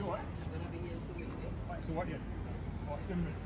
you alright? I'm going to be here in 2 weeks. Alright, so what yet? Alright, 7 minutes.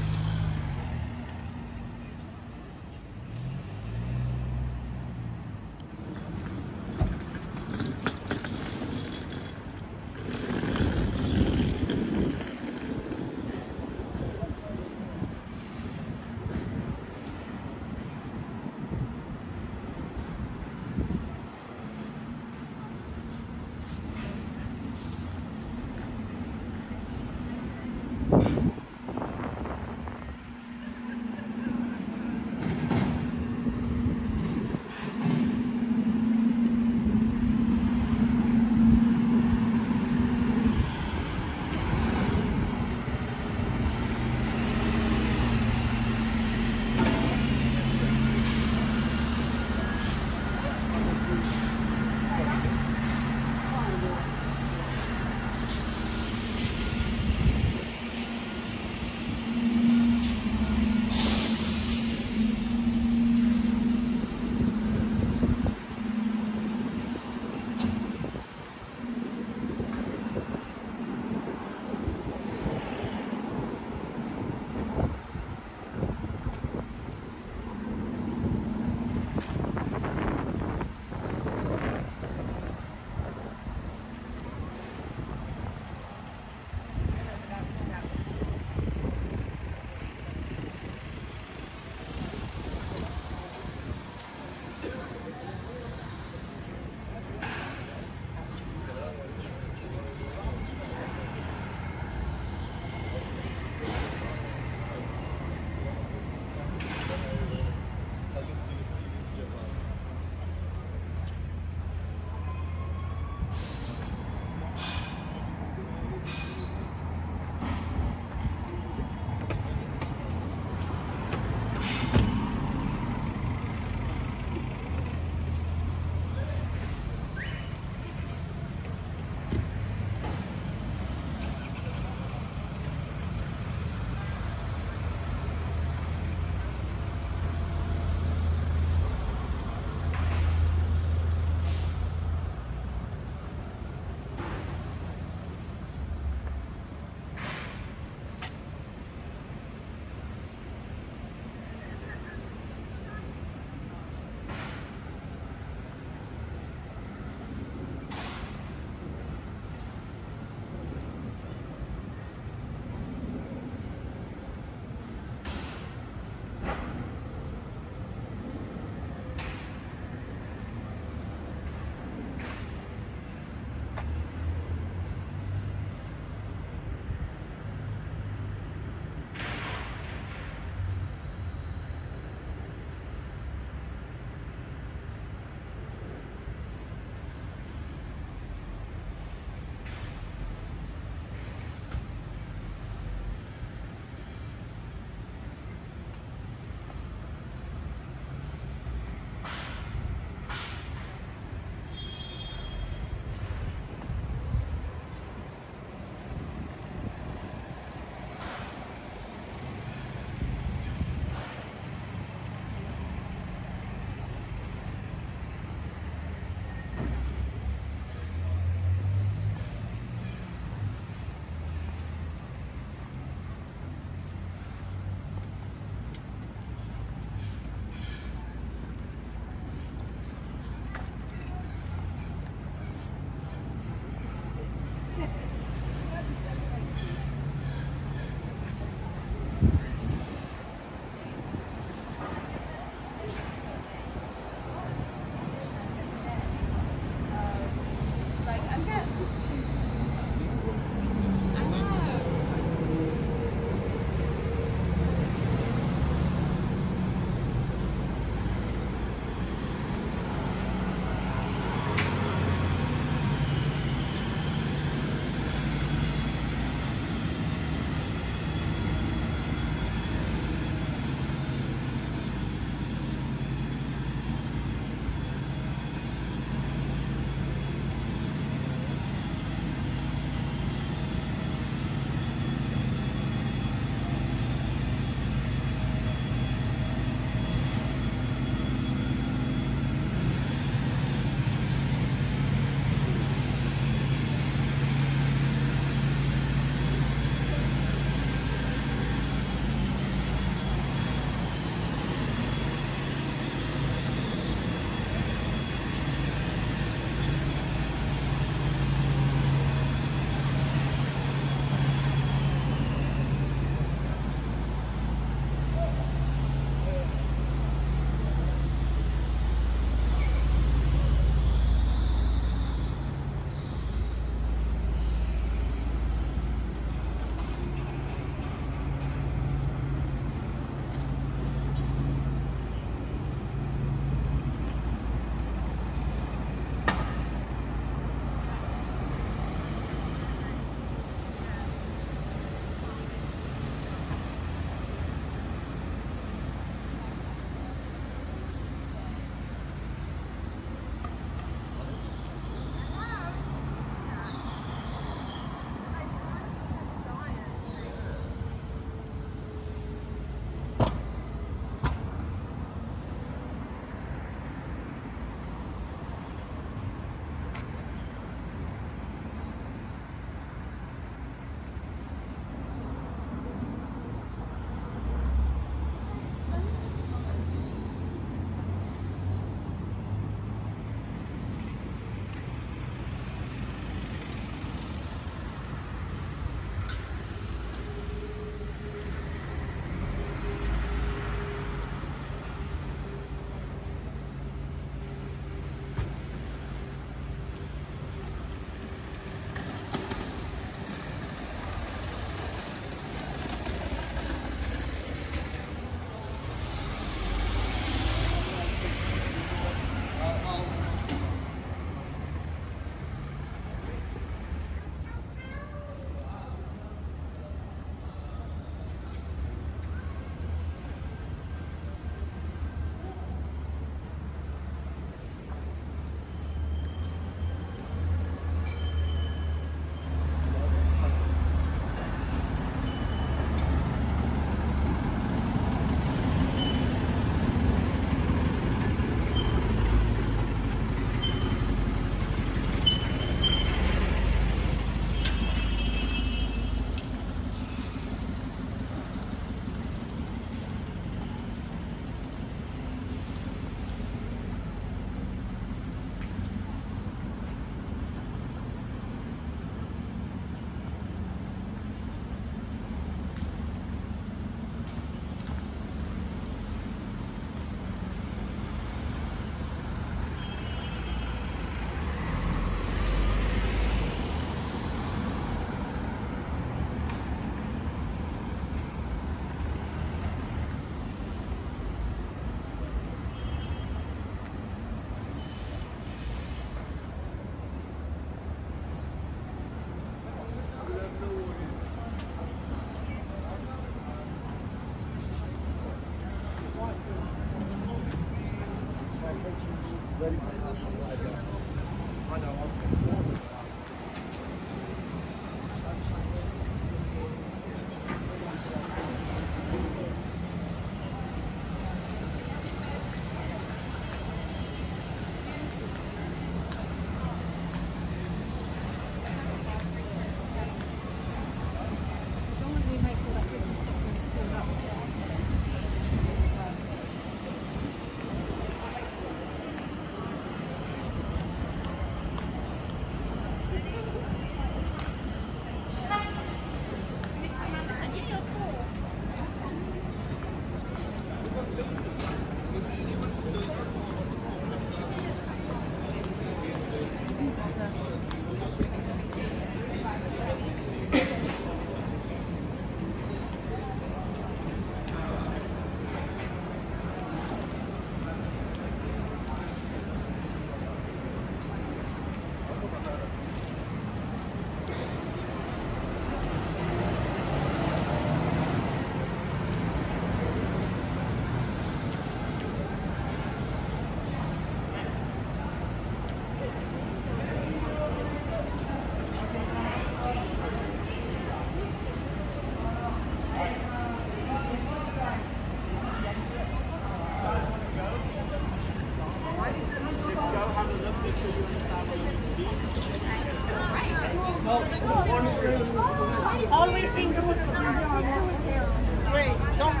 Always seem to put something on. Great. Don't